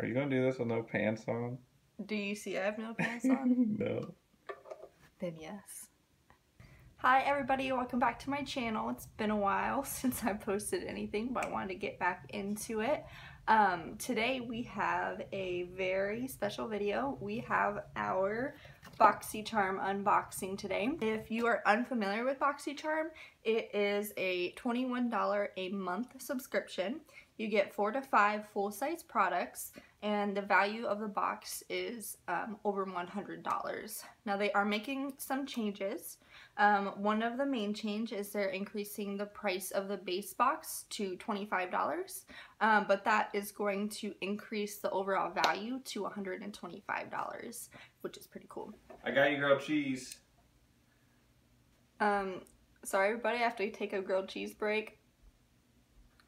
Are you gonna do this with no pants on? Do you see I have no pants on? No. Then yes. Hi everybody, welcome back to my channel. It's been a while since I posted anything, but I wanted to get back into it. Today we have a very special video. We have our BoxyCharm unboxing today. If you are unfamiliar with BoxyCharm, it is a $21 a month subscription. You get 4 to 5 full-size products, and the value of the box is over $100. Now they are making some changes. One of the main changes is they're increasing the price of the base box to $25, but that is going to increase the overall value to $125, which is pretty cool. I got you grilled cheese. Sorry everybody, after we take a grilled cheese break,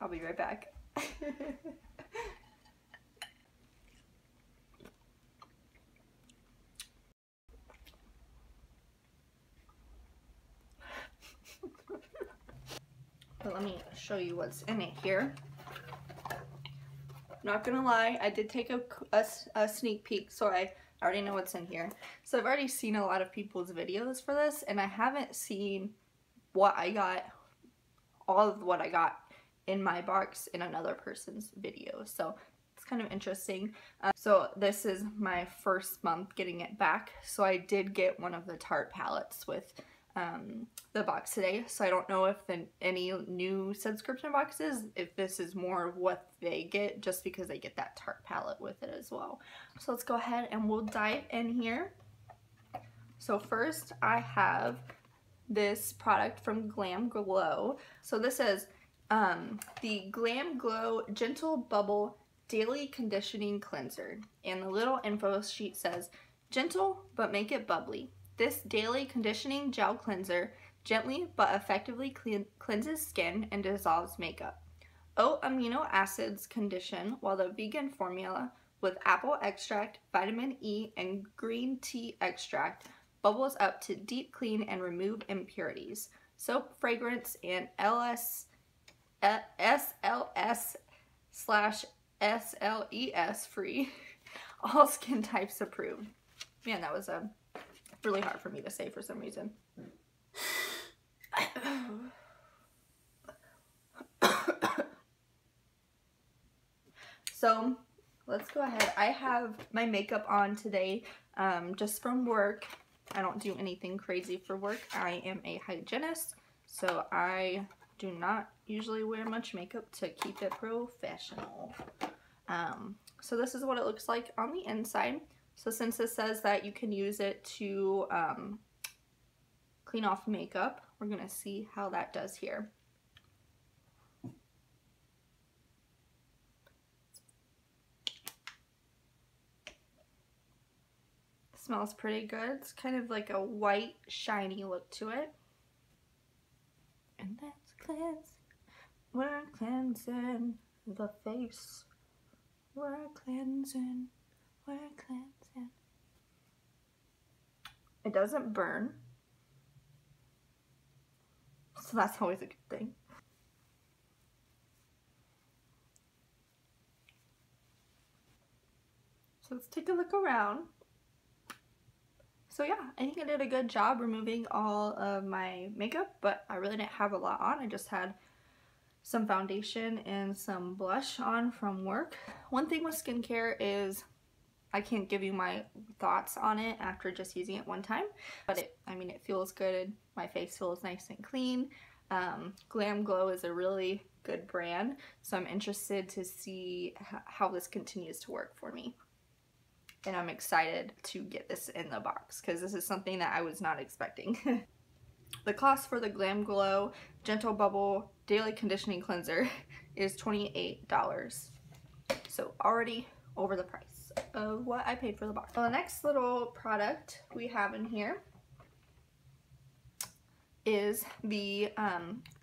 I'll be right back. But let me show you what's in it here. Not gonna lie, I did take a sneak peek, so I already know what's in here. So I've already seen a lot of people's videos for this, and I haven't seen what I got, all of what I got in my box in another person's video, so it's kind of interesting. So this is my first month getting it back, so I did get one of the Tarte palettes with the box today, so I don't know if any new subscription boxes, if this is more of what they get, just because they get that Tarte palette with it as well. So let's go ahead and we'll dive in here. So first I have this product from Glam Glow. So this is the Glam Glow Gentle Bubble Daily Conditioning Cleanser, and the little info sheet says, gentle but make it bubbly. This daily conditioning gel cleanser gently but effectively cleanses skin and dissolves makeup. 8 amino acids condition, while the vegan formula with apple extract, vitamin E, and green tea extract bubbles up to deep clean and remove impurities. Soap, fragrance, and SLS/SLES free. All skin types approved. Man, that was really hard for me to say for some reason. So let's go ahead. I have my makeup on today just from work. I don't do anything crazy for work. I am a hygienist, so I do not usually wear much makeup to keep it professional. So this is what it looks like on the inside. So since this says that you can use it to clean off makeup, we're gonna see how that does here. It smells pretty good. It's kind of like a white, shiny look to it. And that's cleanse. We're cleansing the face. We're cleansing. We're cleansing. It doesn't burn, so that's always a good thing. So let's take a look around. So yeah, I think I did a good job removing all of my makeup, but I really didn't have a lot on. I just had some foundation and some blush on from work. One thing with skincare is I can't give you my thoughts on it after just using it one time, but I mean it feels good. My face feels nice and clean. Glam Glow is a really good brand, so I'm interested to see how this continues to work for me. And I'm excited to get this in the box because this is something that I was not expecting. The cost for the Glam Glow Gentle Bubble Daily Conditioning Cleanser is $28. So already over the price of what I paid for the box. So the next little product we have in here is the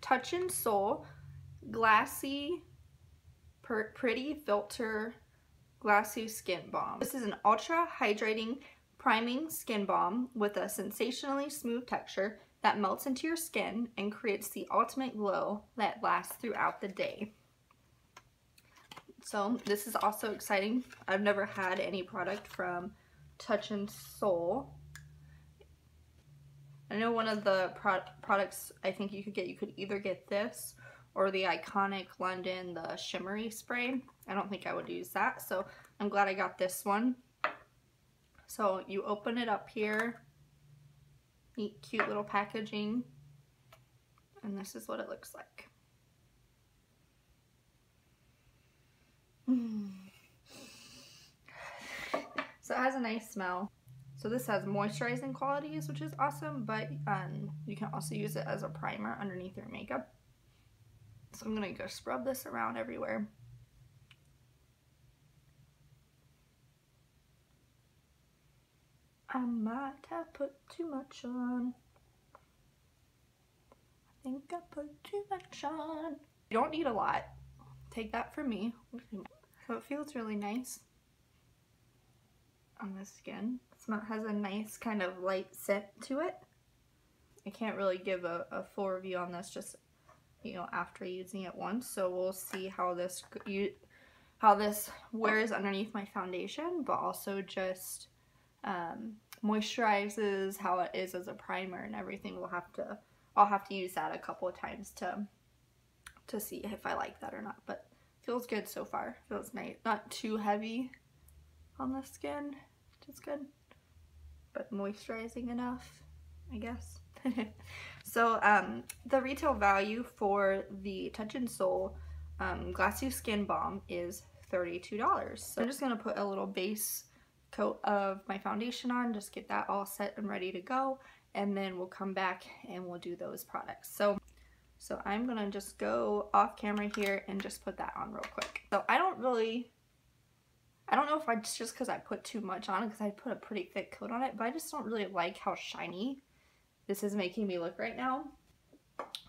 Touch in Sol Glassy Pretty Filter Glassy Skin Balm. This is an ultra hydrating priming skin balm with a sensationally smooth texture that melts into your skin and creates the ultimate glow that lasts throughout the day. So this is also exciting. I've never had any product from Touch in Sol. I know one of the products I think you could get, you could either get this or the Iconic London, the shimmery spray. I don't think I would use that, so I'm glad I got this one. So you open it up here, neat, cute little packaging, and this is what it looks like. So it has a nice smell. So this has moisturizing qualities, which is awesome, but you can also use it as a primer underneath your makeup. So I'm gonna go scrub this around everywhere. I might have put too much on. I think I put too much on. You don't need a lot. Take that from me. So it feels really nice on the skin. It has a nice kind of light scent to it. I can't really give a full review on this, just, you know, after using it once. So we'll see how this wears underneath my foundation, but also just moisturizes, how it is as a primer and everything. I'll have to use that a couple of times to see if I like that or not, but feels good so far. Feels nice, not too heavy on the skin, which is good, but moisturizing enough, I guess. So the retail value for the Touch in Sol Glassy Skin Balm is $32. So I'm just gonna put a little base coat of my foundation on, just get that all set and ready to go, and then we'll come back and we'll do those products. So I'm gonna just go off camera here and just put that on real quick. So I don't know if it's just because I put too much on it, because I put a pretty thick coat on it, but I just don't really like how shiny this is making me look right now.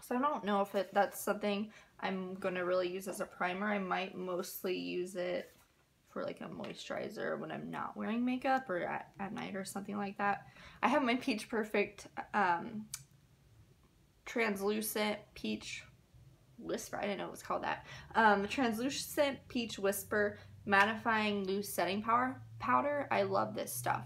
So I don't know if that's something I'm gonna really use as a primer. I might mostly use it for like a moisturizer when I'm not wearing makeup or at night or something like that. I have my Peach Perfect translucent peach whisper, I didn't know it was called that, translucent peach whisper mattifying loose setting powder. I love this stuff,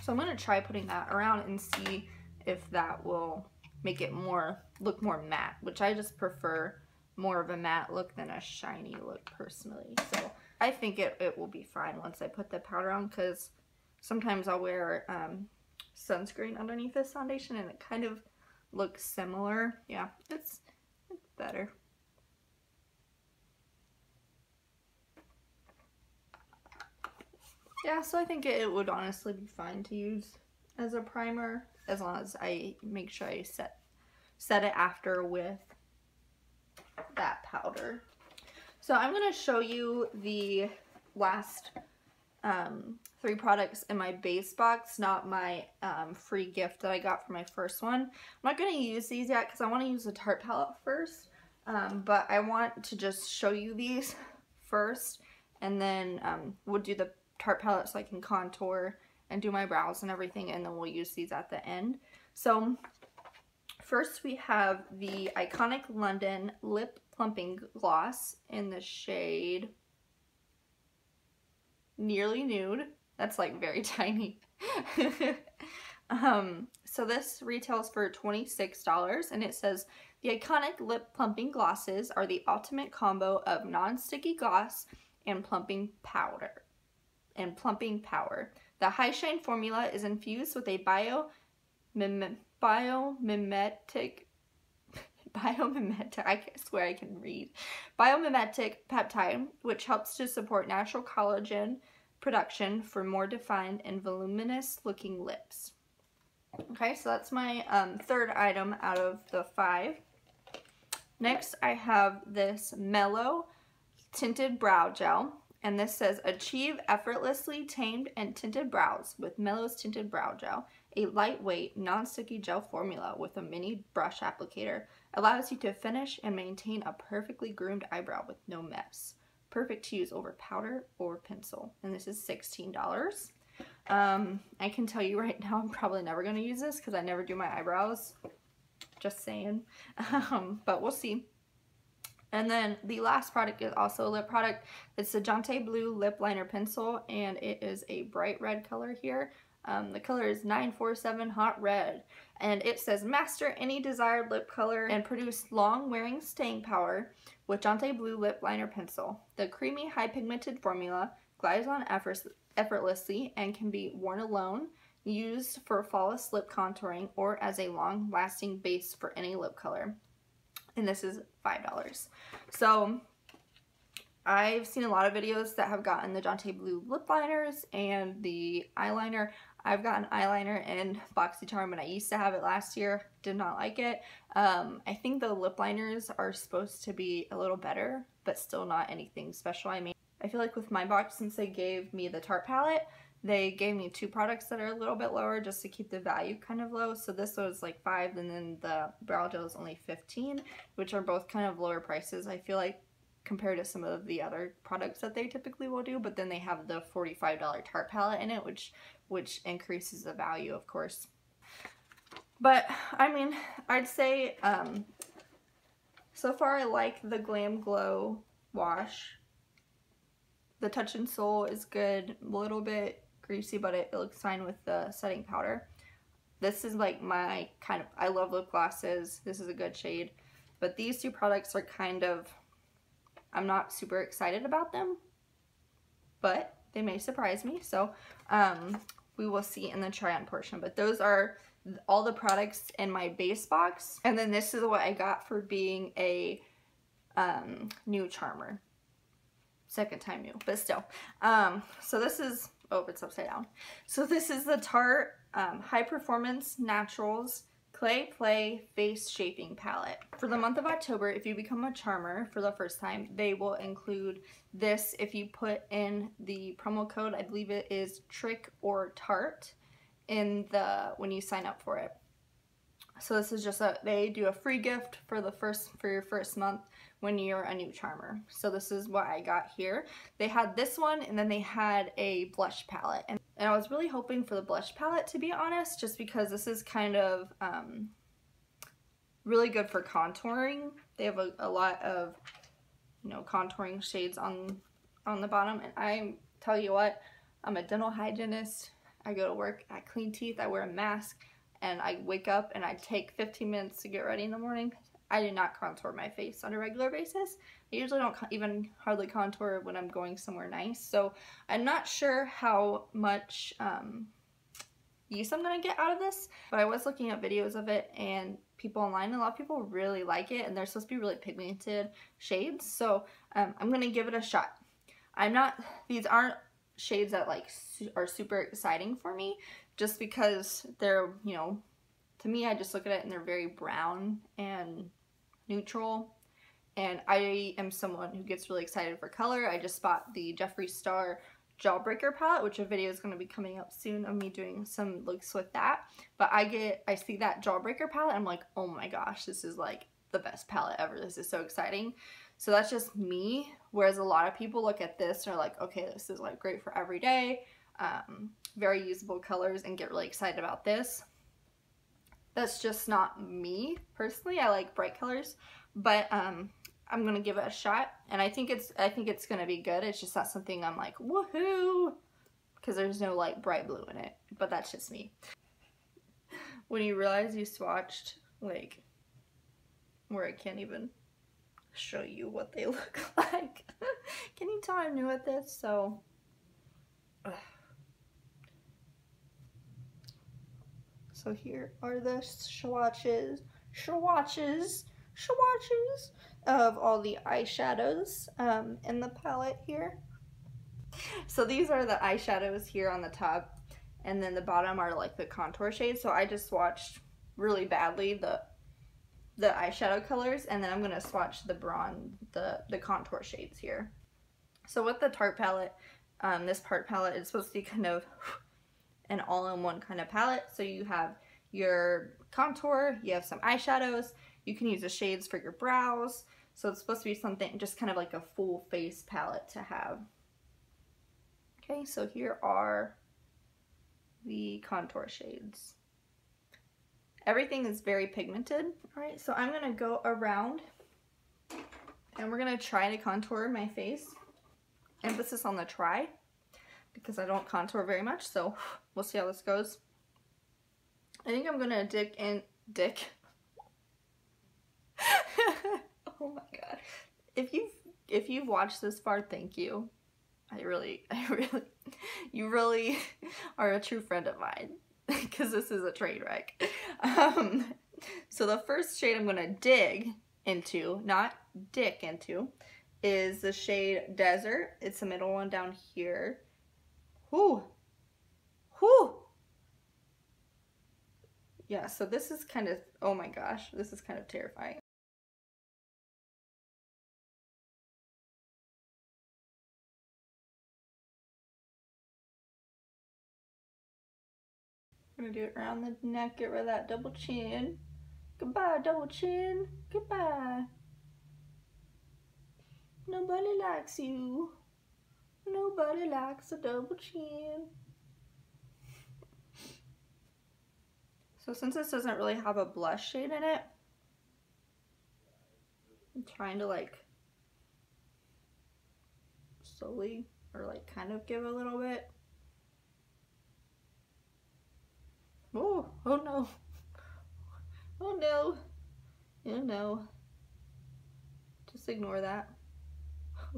so I'm gonna try putting that around and see if that will make it look more matte, which I just prefer more of a matte look than a shiny look personally. So I think it will be fine once I put the powder on, because sometimes I'll wear sunscreen underneath this foundation and it kind of looks similar. Yeah, it's better. Yeah, so I think it would honestly be fine to use as a primer, as long as I make sure I set it after with that powder. So I'm gonna show you the last three products in my base box, not my free gift that I got for my first one. I'm not gonna use these yet because I want to use the Tarte palette first, but I want to just show you these first, and then we'll do the Tarte palette so I can contour and do my brows and everything, and then we'll use these at the end. So first we have the Iconic London Lip Plumping Gloss in the shade Nearly Nude. That's like very tiny. So this retails for $26, and it says the Iconic Lip Plumping Glosses are the ultimate combo of non-sticky gloss and plumping powder and plumping power. The high shine formula is infused with a biomimetic peptide, which helps to support natural collagen production for more defined and voluminous looking lips. Okay, so that's my third item out of the five. Next I have this Mellow Tinted Brow Gel, and this says achieve effortlessly tamed and tinted brows with Mellow's Tinted Brow Gel, a lightweight non-sticky gel formula with a mini brush applicator. Allows you to finish and maintain a perfectly groomed eyebrow with no mess. Perfect to use over powder or pencil. And this is $16. I can tell you right now I'm probably never going to use this because I never do my eyebrows. Just saying. But we'll see. And then the last product is also a lip product. It's the Jaunte Blue Lip Liner Pencil, and it is a bright red color here. The color is 947 Hot Red, and it says master any desired lip color and produce long-wearing staying power with Jaunte Blue Lip Liner Pencil. The creamy, high-pigmented formula glides on effortlessly and can be worn alone, used for flawless lip contouring, or as a long-lasting base for any lip color. And this is $5. So I've seen a lot of videos that have gotten the Jaunte Blue lip liners and the eyeliner. I've gotten eyeliner in BoxyCharm, and I used to have it last year. Did not like it. I think the lip liners are supposed to be a little better, but still not anything special. I mean, I feel like with my box, since they gave me the Tarte palette, they gave me two products that are a little bit lower just to keep the value kind of low. So this was like $5, and then the brow gel is only $15, which are both kind of lower prices, I feel like, compared to some of the other products that they typically will do. But then they have the $45 Tarte palette in it, which increases the value, of course. But I mean, I'd say so far I like the Glam Glow wash. The Touch in Sol is good, a little bit greasy, but it looks fine with the setting powder. This is like my kind of, I love lip glosses. This is a good shade, but these two products are kind of, I'm not super excited about them, but they may surprise me. So we will see in the try on portion, but those are all the products in my base box. And then this is what I got for being a new charmer. Second time new, but still. So this is, oh, it's upside down. So this is the Tarte High Performance Naturals Clay Play Face Shaping Palette. For the month of October, if you become a charmer for the first time, they will include this if you put in the promo code, I believe it is TRICKORTARTE, in the, when you sign up for it. So this is just a, they do a free gift for your first month when you're a new charmer. So this is what I got here. They had this one, and then they had a blush palette. And I was really hoping for the blush palette, to be honest, just because this is kind of really good for contouring. They have a lot of, you know, contouring shades on the bottom. And I tell you what, I'm a dental hygienist. I go to work, I clean teeth, I wear a mask, and I wake up and I take 15 minutes to get ready in the morning. I do not contour my face on a regular basis. I usually don't even hardly contour when I'm going somewhere nice. So I'm not sure how much use I'm gonna get out of this, but I was looking at videos of it and people online, and a lot of people really like it, and they're supposed to be really pigmented shades. So I'm gonna give it a shot. These aren't shades that like are super exciting for me, just because they're, you know, to me, I just look at it and they're very brown and neutral. And I am someone who gets really excited for color. I just bought the Jeffree Star Jawbreaker palette, which a video is going to be coming up soon of me doing some looks with that. But I see that Jawbreaker palette, I'm like, oh my gosh, this is like the best palette ever. This is so exciting. So that's just me. Whereas a lot of people look at this and are like, okay, this is like great for every day. Very usable colors, and get really excited about this. That's just not me personally. I like bright colors, but I'm gonna give it a shot, and I think it's gonna be good. It's just not something I'm like woohoo, because there's no like bright blue in it, but that's just me. When you realize you swatched like where I can't even show you what they look like. Can you tell I'm new at this? So so here are the swatches of all the eyeshadows in the palette here. So these are the eyeshadows here on the top, and then the bottom are like the contour shades. So I just swatched really badly the eyeshadow colors, and then I'm gonna swatch the bronze, the contour shades here. So with the Tarte palette, this Tarte palette is supposed to be kind of an all-in-one kind of palette. So you have your contour, you have some eyeshadows, you can use the shades for your brows. So it's supposed to be something just kind of like a full face palette to have. Okay, so here are the contour shades. Everything is very pigmented. All right, so I'm gonna go around And we're going to try to contour my face. Emphasis on the try, because I don't contour very much, so we'll see how this goes. I think I'm going to oh my god. If you've watched this far, thank you. You really are a true friend of mine, because this is a train wreck. So the first shade I'm going to dig into, not dick into, is the shade Desert. It's the middle one down here. Whoo! Yeah, so this is kind of, oh my gosh, this is kind of terrifying. I'm gonna do it around the neck, get rid of that double chin. Goodbye, double chin. Goodbye. Nobody likes you. Nobody likes a double chin. So since this doesn't really have a blush shade in it, I'm trying to like slowly or like kind of give a little bit. Oh, oh no. Oh no. Oh no. Just ignore that.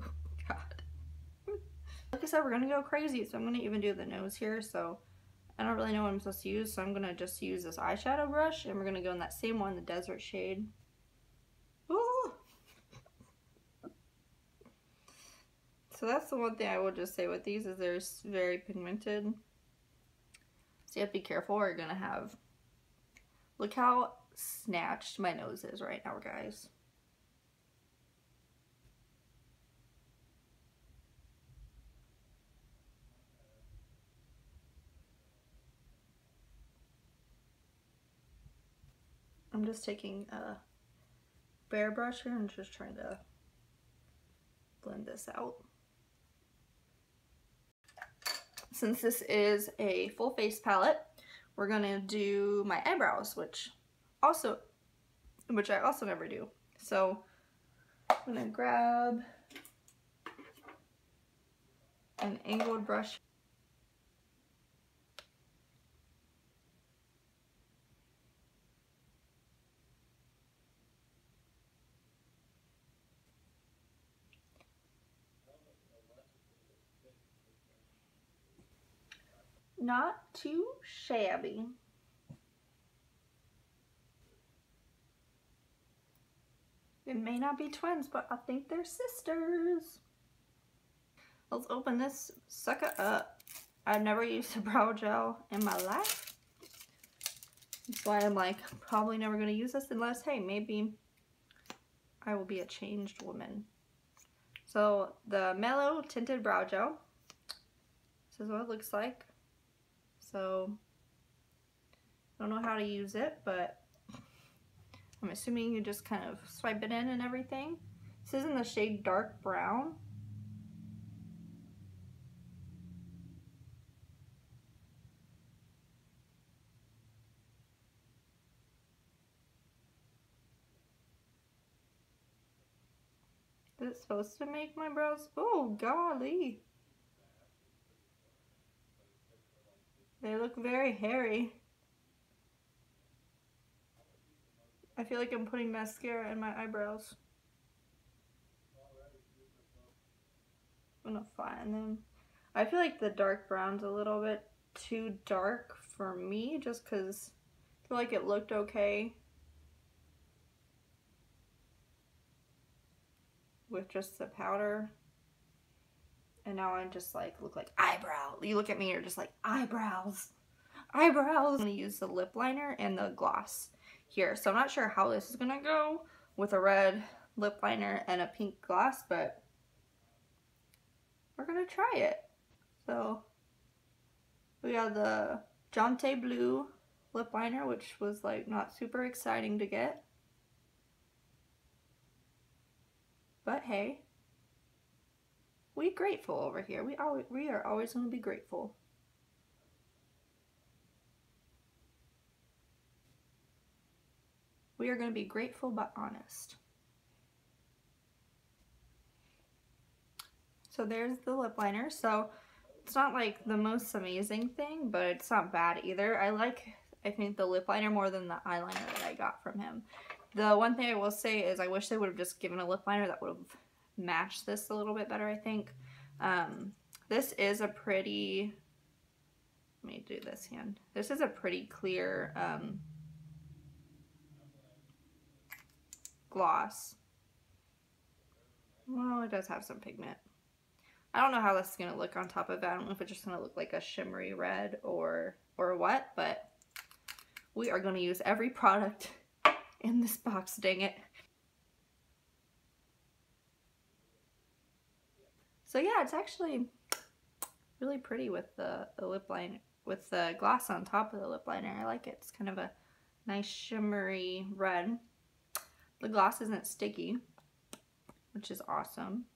Oh god. Like I said, we're gonna go crazy, so I'm gonna even do the nose here. So I don't really know what I'm supposed to use, so I'm gonna just use this eyeshadow brush, and we're gonna go in that same one, the Desert shade. Ooh. So that's the one thing I will just say with these, is they're very pigmented. So you have to be careful, or you're gonna have... Look how snatched my nose is right now, guys. I'm just taking a bare brush here and just trying to blend this out. Since this is a full face palette, we're gonna do my eyebrows, which I also never do. So I'm gonna grab an angled brush. Not too shabby. They may not be twins, but I think they're sisters. Let's open this sucker up. I've never used a brow gel in my life. That's why I'm like, probably never gonna use this unless, hey, maybe I will be a changed woman. So the Mellow Tinted Brow Gel. This is what it looks like. So, I don't know how to use it, but I'm assuming you just kind of swipe it in and everything. This is in the shade Dark Brown. Is it supposed to make my brows? Oh, golly. They look very hairy. I feel like I'm putting mascara in my eyebrows. I'm gonna flatten them. I feel like the dark brown's a little bit too dark for me, just because I feel like it looked okay with just the powder. And now I'm just like, look like eyebrow. You look at me, you're just like, eyebrows. Eyebrows. I'm gonna use the lip liner and the gloss here. So I'm not sure how this is gonna go with a red lip liner and a pink gloss, but we're gonna try it. So we got the Jaunte Blue lip liner, which was like not super exciting to get. But hey. We grateful over here. We are always going to be grateful. We are going to be grateful but honest. So there's the lip liner. So it's not like the most amazing thing, but it's not bad either. I think the lip liner more than the eyeliner that I got from him. The one thing I will say is I wish they would have just given a lip liner that would have matched this a little bit better, I think. This is a pretty, let me do this hand. This is a pretty clear gloss. Well, it does have some pigment. I don't know how this is going to look on top of that. I don't know if it's just going to look like a shimmery red or what, but we are going to use every product in this box, dang it. So yeah, it's actually really pretty with the lip liner, with the gloss on top of the lip liner. I like it. It's kind of a nice shimmery red. The gloss isn't sticky, which is awesome.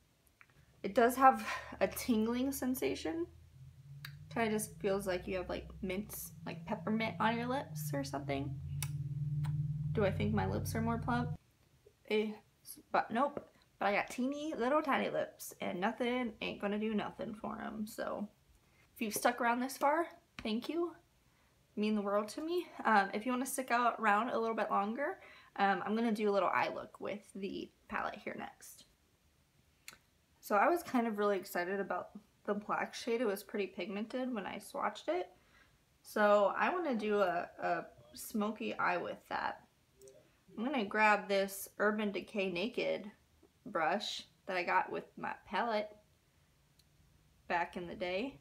It does have a tingling sensation. Kind of just feels like you have like mints, like peppermint on your lips or something. Do I think my lips are more plump? But nope. But I got teeny little tiny lips and nothing ain't gonna do nothing for them. So if you've stuck around this far, thank you. You mean the world to me. If you want to stick around a little bit longer, I'm gonna do a little eye look with the palette here next. So I was kind of really excited about the black shade. It was pretty pigmented when I swatched it. So I want to do a smoky eye with that. I'm gonna grab this Urban Decay Naked brush that I got with my palette back in the day.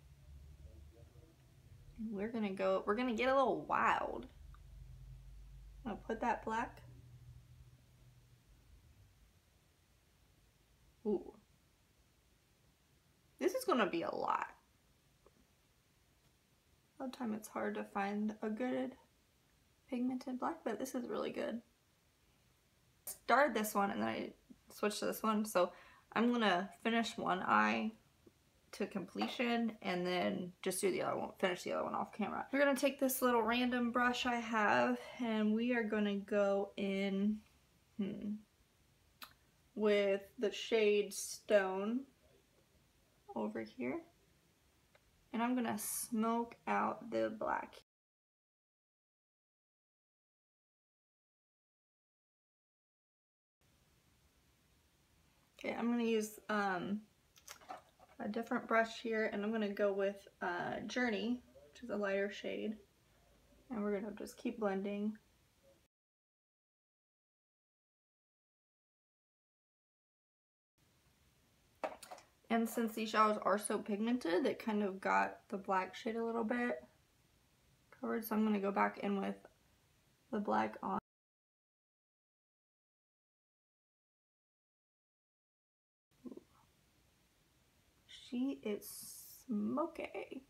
And we're gonna get a little wild. I'll put that black. Ooh. This is gonna be a lot. Sometimes it's hard to find a good pigmented black, but this is really good. I started this one and then I switched to this one, so I'm gonna finish one eye to completion and then just do the other one, finish the other one off camera. We're gonna take this little random brush I have and we are gonna go in with the shade Stone over here, and I'm gonna smoke out the black. Okay, I'm gonna use a different brush here, and I'm gonna go with Journey, which is a lighter shade, and we're gonna just keep blending. And since these shadows are so pigmented, it kind of got the black shade a little bit covered, so I'm going to go back in with the black on. Ooh. She is smoky.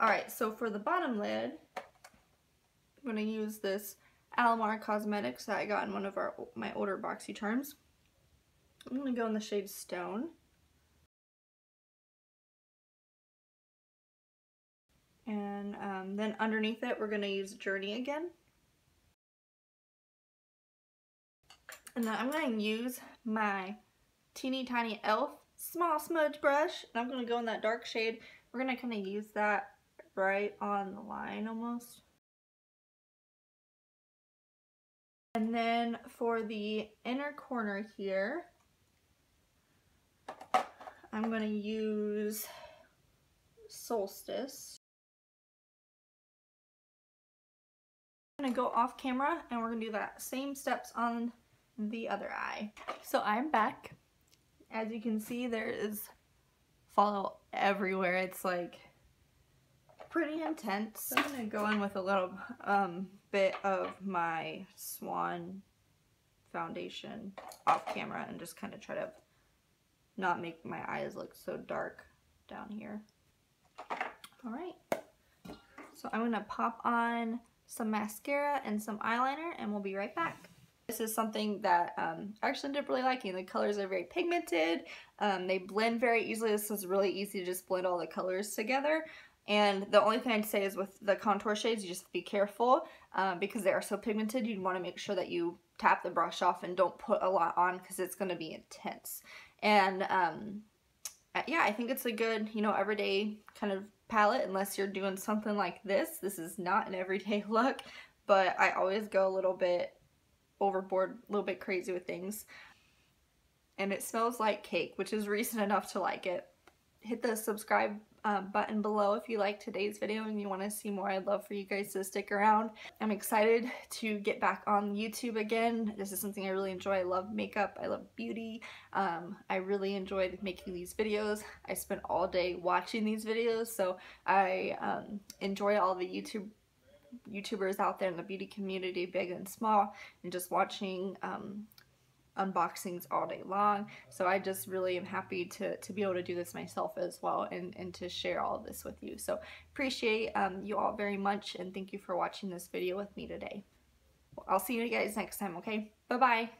Alright, so for the bottom lid, I'm going to use this Alomar Cosmetics that I got in one of my older BoxyCharms. I'm going to go in the shade Stone. And then underneath it, we're going to use Journey again. And then I'm going to use my teeny tiny e.l.f. small smudge brush. And I'm going to go in that dark shade. We're going to kind of use that right on the line almost. And then for the inner corner here, I'm going to use Solstice. Gonna go off camera and we're gonna do that same steps on the other eye. So I'm back. As you can see, there is fallout everywhere. It's like pretty intense. I'm gonna go in with a little bit of my Swan foundation off camera and just kind of try to not make my eyes look so dark down here. All right, so I'm gonna pop on some mascara and some eyeliner, and we'll be right back. This is something that I actually ended up really liking. The colors are very pigmented, they blend very easily. This is really easy to just blend all the colors together. And the only thing I'd say is with the contour shades, you just be careful because they are so pigmented. You'd want to make sure that you tap the brush off and don't put a lot on because it's going to be intense. And yeah, I think it's a good, you know, everyday kind of palette unless you're doing something like this. This is not an everyday look, but I always go a little bit overboard, a little bit crazy with things. And it smells like cake, which is reason enough to like it. Hit the subscribe button below if you like today's video and you want to see more. I'd love for you guys to stick around. I'm excited to get back on YouTube again. This is something I really enjoy. I love makeup. I love beauty. I really enjoyed making these videos. I spent all day watching these videos, so I enjoy all the YouTubers out there in the beauty community, big and small, and just watching unboxings all day long. So I just really am happy to be able to do this myself as well, and to share all of this with you. So appreciate you all very much, and thank you for watching this video with me today. I'll see you guys next time, okay? Bye-bye!